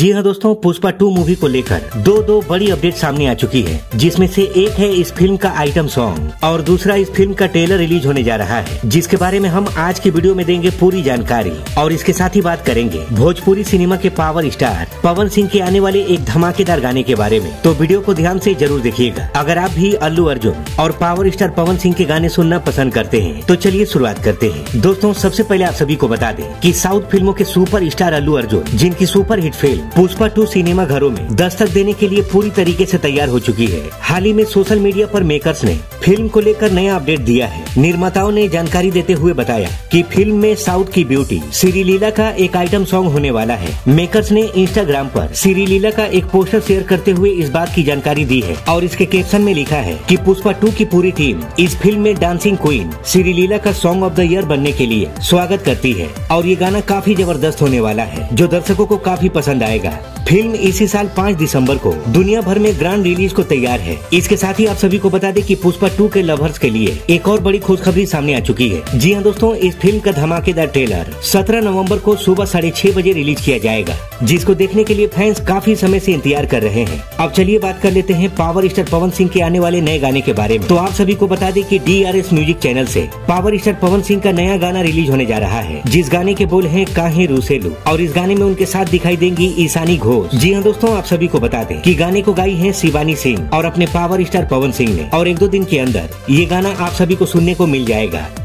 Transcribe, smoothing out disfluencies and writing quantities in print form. जी हां दोस्तों, पुष्पा 2 मूवी को लेकर दो बड़ी अपडेट सामने आ चुकी है, जिसमें से एक है इस फिल्म का आइटम सॉन्ग और दूसरा इस फिल्म का ट्रेलर रिलीज होने जा रहा है, जिसके बारे में हम आज की वीडियो में देंगे पूरी जानकारी। और इसके साथ ही बात करेंगे भोजपुरी सिनेमा के पावर स्टार पवन सिंह के आने वाले एक धमाकेदार गाने के बारे में। तो वीडियो को ध्यान से जरूर देखिएगा अगर आप भी अल्लू अर्जुन और पावर स्टार पवन सिंह के गाने सुनना पसंद करते हैं। तो चलिए शुरुआत करते हैं। दोस्तों, सबसे पहले आप सभी को बता दें कि साउथ फिल्मों के सुपर स्टार अल्लू अर्जुन, जिनकी super hit film Pushpa 2 cinema घरों में दस्तक देने के लिए पूरी तरीके से तैयार हो चुकी है। हाल ही में सोशल मीडिया पर मेकर्स ने फिल्म को लेकर नया अपडेट दिया है। निर्माताओं ने जानकारी देते हुए बताया कि फिल्म में साउथ की ब्यूटी श्रीलीला का एक आइटम सॉन्ग होने वाला है। मेकर्स ने इंस्टाग्राम पर श्रीलीला का एक पोस्टर शेयर करते हुए इस बात की जानकारी दी है और इसके कैप्शन में लिखा है कि पुष्पा 2 की पूरी टीम इस फिल्म में डांसिंग क्वीन श्रीलीला का सॉन्ग ऑफ द ईयर बनने के लिए स्वागत करती है और ये गाना काफी जबरदस्त होने वाला है, जो दर्शकों को काफी पसंद आएगा। फिल्म इसी साल 5 दिसंबर को दुनिया भर में ग्रैंड रिलीज को तैयार है। इसके साथ ही आप सभी को बता दें कि पुष्पा 2 के लवर्स के लिए एक और बड़ी खुशखबरी सामने आ चुकी है। जी हां दोस्तों, इस फिल्म का धमाकेदार ट्रेलर 17 नवंबर को सुबह 6:30 बजे रिलीज किया जाएगा, जिसको देखने के लिए फैंस काफी समय से इंतजार कर रहे हैं। अब चलिए बात कर लेते हैं पावर स्टार पवन सिंह के आने वाले नए गाने के बारे में। तो आप सभी को बता दें कि DRS म्यूजिक चैनल से पावर स्टार पवन सिंह का नया गाना रिलीज होने जा रहा है, जिस गाने के बोल हैं काहे रूसेलू, और इस गाने में उनके साथ दिखाई देंगी ईशानी घोष। जी हां दोस्तों, आप सभी को बता दें कि गाने को गाई है शिवानी सिंह और अपने पावर स्टार पवन सिंह ने, और 1-2 दिन के अंदर ये गाना आप सभी को सुनने को मिल जाएगा।